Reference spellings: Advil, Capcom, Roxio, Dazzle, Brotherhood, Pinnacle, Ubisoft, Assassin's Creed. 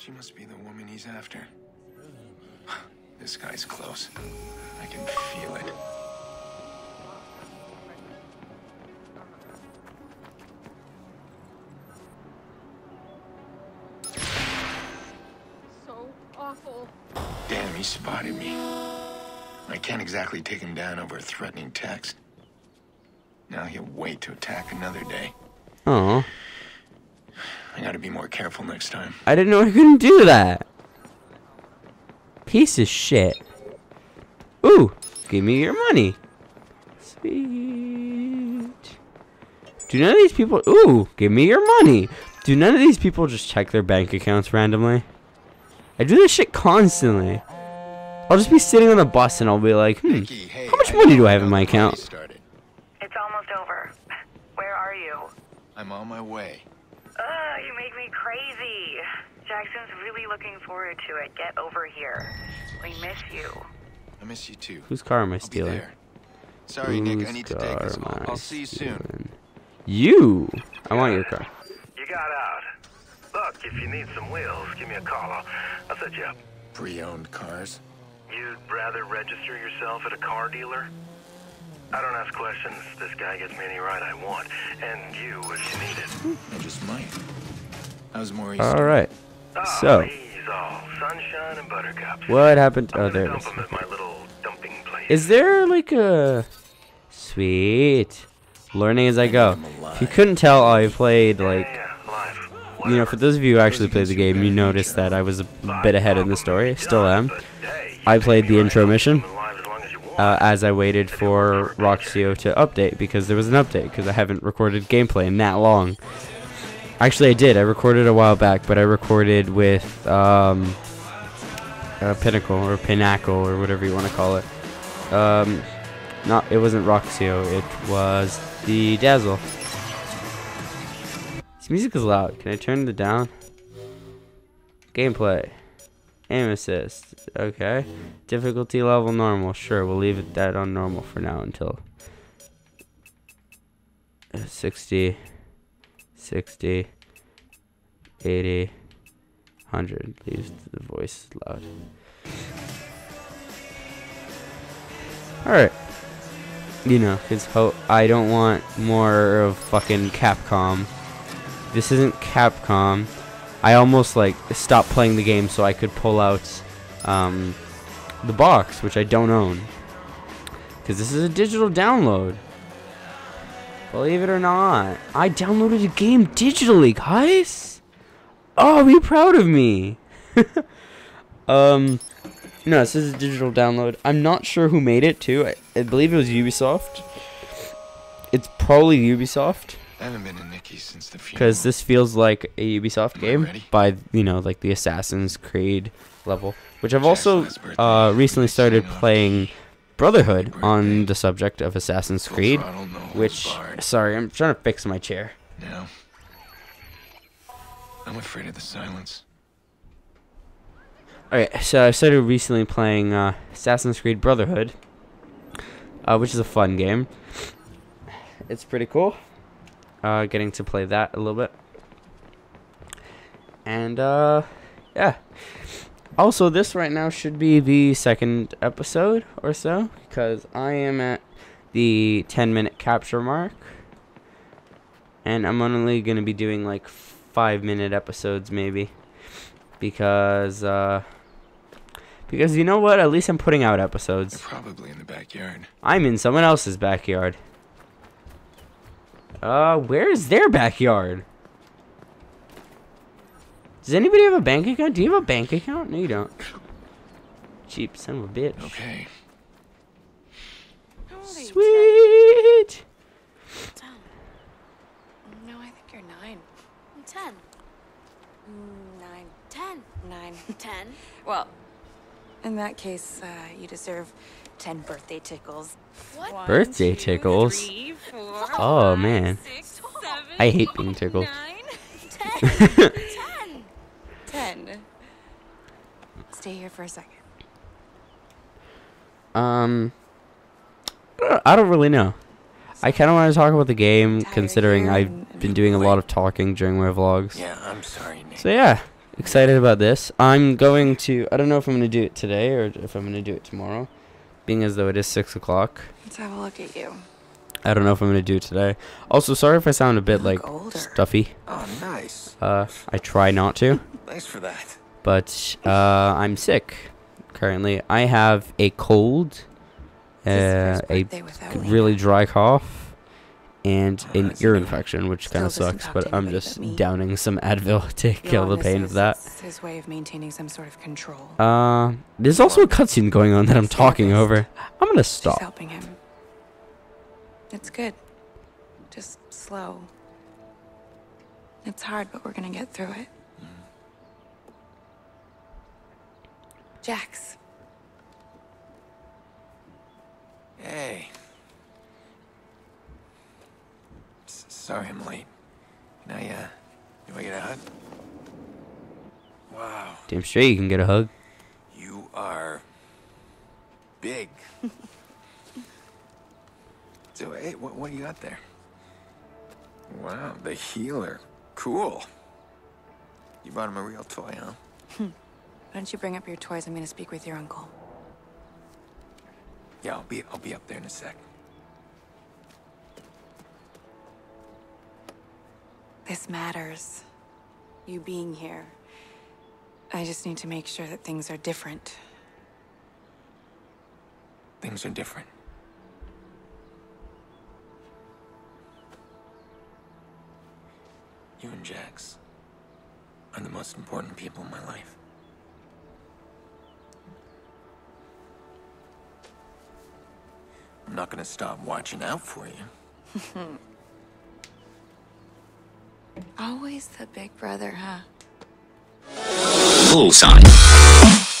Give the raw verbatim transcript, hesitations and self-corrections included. She must be the woman he's after. This guy's close. I can feel it. So awful. Damn, he spotted me. I can't exactly take him down over a threatening text. Now he'll wait to attack another day. Oh. I gotta be more careful next time. I didn't know I couldn't do that. Piece of shit. Ooh, give me your money. Sweet. Do none of these people... Ooh, give me your money. Do none of these people just check their bank accounts randomly? I do this shit constantly. I'll just be sitting on a bus and I'll be like, hmm, how much money do I have in my account? It's almost over. Where are you? I'm on my way. Ugh, you make me crazy. Jackson's really looking forward to it. Get over here. We miss you. I miss you too. Whose car am I stealing? Sorry, Whose Nick, I need to take this call. I'll see you soon. You! I want your car. You got out. Look, if you need some wheels, give me a call. I'll, I'll set you up. Pre-owned cars? You'd rather register yourself at a car dealer? I don't ask questions. This guy gets me any ride I want. And you, if you need it. I just might. How's Maurice? Alright. So. Oh, he's all sunshine and buttercups. What happened? Oh, there it is. At my little dumping place. Is there like a... Sweet. Learning as I go. If you couldn't tell, I played like... Yeah, yeah. You know, for those of you who actually played the game, you noticed that I was a bit ahead in the story. Still am. I played the intro mission. Uh, as I waited for Roxio to update, because there was an update, because I haven't recorded gameplay in that long. Actually, I did. I recorded a while back, but I recorded with um, uh, Pinnacle, or Pinnacle, or whatever you want to call it. Um, not, it wasn't Roxio, it was the Dazzle. This music is loud. Can I turn it down? Gameplay. Aim assist. Okay. Difficulty level normal. Sure, we'll leave it that on normal for now until sixty, sixty, eighty, one hundred. Leaves the voice loud. Alright. You know, because I don't want more of fucking Capcom. This isn't Capcom. I almost like stopped playing the game so I could pull out um, the box, which I don't own, because this is a digital download. Believe it or not, I downloaded a game digitally, guys. Oh, be proud of me. um, no, this is a digital download. I'm not sure who made it too. I, I believe it was Ubisoft. It's probably Ubisoft. I haven't been in Nikki since the funeral. Because this feels like a Ubisoft game by, you know, like the Assassin's Creed level. Which I've also uh, recently started playing Brotherhood on the subject of Assassin's Creed. Which, sorry, I'm trying to fix my chair. Now, I'm afraid of the silence. Alright, so I started recently playing uh, Assassin's Creed Brotherhood. Uh, which is a fun game. It's pretty cool. Uh, getting to play that a little bit, and uh, yeah. Also, this right now should be the second episode or so, because I am at the ten minute capture mark, and I'm only gonna be doing like five minute episodes maybe, because uh, because you know what? At least I'm putting out episodes. You're probably in the backyard. I'm in someone else's backyard. Uh, where is their backyard? Does anybody have a bank account? Do you have a bank account? No, you don't. Cheap son of a bitch. Okay. Sweet. Ten. No, I think you're nine. Ten. Nine. Ten. Nine. Ten. Well, in that case, uh, you deserve ten birthday tickles. What? One, birthday two, tickles? Three, four, oh five, man. Six, seven, I hate being tickled. Nine, ten, ten, ten. Stay here for a second. Um, I don't really know. I kind of want to talk about the game, considering I've been doing a lot of talking during my vlogs. Yeah, I'm sorry, Nick. So yeah, excited about this. I'm going to, I don't know if I'm going to do it today or if I'm going to do it tomorrow, being as though it is six o'clock. Let's have a look at you. I don't know if I'm going to do it today. Also, sorry if I sound a bit, like, older. stuffy. Oh, nice. Uh, I try not to. Thanks for that. But uh, I'm sick currently. I have a cold, uh, a really dry cough, and oh, an ear infection, which kind of sucks, but I'm just downing some Advil to kill the pain of that. It's his way of maintaining some sort of control. Uh, there's also a cutscene going on that I'm talking over. I'm going to stop. She's helping him. It's good. Just slow. It's hard, but we're going to get through it. Jax. Hey. S sorry I'm late. Can I, uh, do I get a hug? Wow. Damn straight you can get a hug. You are big. So, hey, what, what do you got there? Wow, the healer. Cool. You bought him a real toy, huh? Hmm. Why don't you bring up your toys? I'm gonna speak with your uncle. Yeah, I'll be I'll be up there in a sec. This matters. You being here. I just need to make sure that things are different. Things are different. You and Jax are the most important people in my life. I'm not gonna stop watching out for you. Always the big brother, huh? Bullseye.